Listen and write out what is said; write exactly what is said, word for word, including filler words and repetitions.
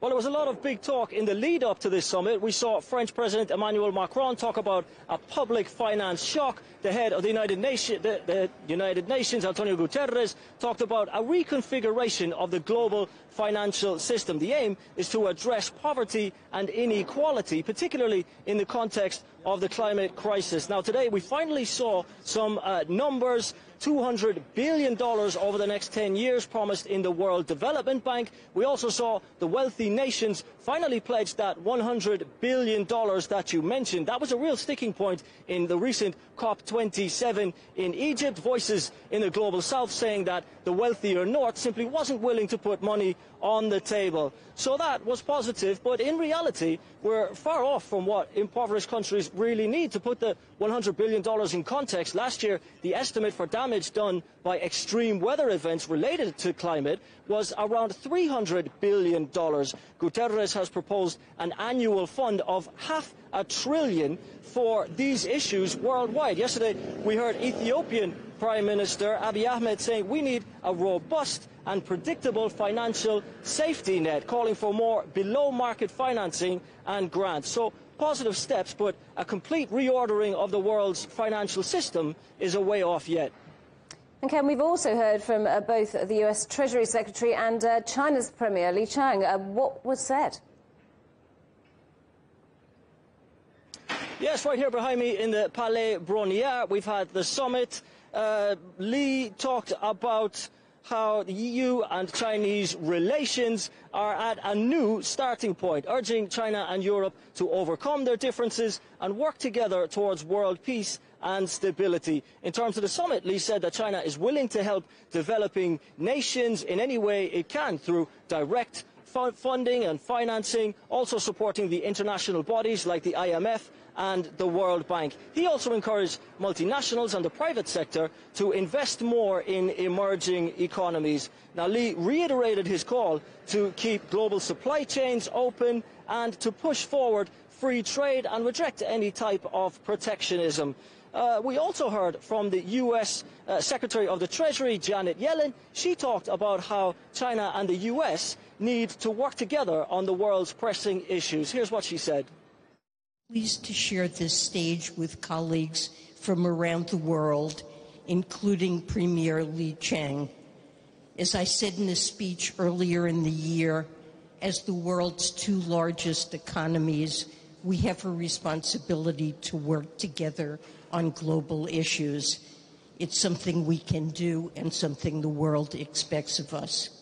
Well, there was a lot of big talk in the lead up to this summit. We saw French President Emmanuel Macron talk about a public finance shock. The head of the United, Nation, the, the United Nations, Antonio Guterres, talked about a reconfiguration of the global financial system. The aim is to address poverty and inequality, particularly in the context of the climate crisis. Now, today we finally saw some uh, numbers. two hundred billion dollars over the next ten years promised in the World Development Bank. We also saw the wealthy nations finally pledge that one hundred billion dollars that you mentioned. That was a real sticking point in the recent COP twenty-seven in Egypt. Voices in the Global South saying that the wealthier North simply wasn't willing to put money on the table. So that was positive, but in reality, we're far off from what impoverished countries really need. To put the one hundred billion dollars in context, last year, the estimate for damage damage done by extreme weather events related to climate was around three hundred billion dollars. Guterres has proposed an annual fund of half a trillion for these issues worldwide. Yesterday, we heard Ethiopian Prime Minister Abiy Ahmed saying we need a robust and predictable financial safety net, calling for more below-market financing and grants. So, positive steps, but a complete reordering of the world's financial system is a way off yet. And Ken, we've also heard from uh, both the U S Treasury Secretary and uh, China's Premier, Li Qiang. Uh, what was said? Yes, right here behind me in the Palais Brongniart, we've had the summit. Uh, Li talked about how the E U and Chinese relations are at a new starting point, urging China and Europe to overcome their differences and work together towards world peace and stability. In terms of the summit, Li said that China is willing to help developing nations in any way it can through direct funding and financing, also supporting the international bodies like the I M F and the World Bank. He also encouraged multinationals and the private sector to invest more in emerging economies. Now, Li reiterated his call to keep global supply chains open and to push forward free trade and reject any type of protectionism. Uh, we also heard from the U S Uh, Secretary of the Treasury, Janet Yellen. She talked about how China and the U S need to work together on the world's pressing issues. Here's what she said. Pleased to share this stage with colleagues from around the world, including Premier Li Qiang. As I said in a speech earlier in the year, as the world's two largest economies, we have a responsibility to work together on global issues. It's something we can do and something the world expects of us.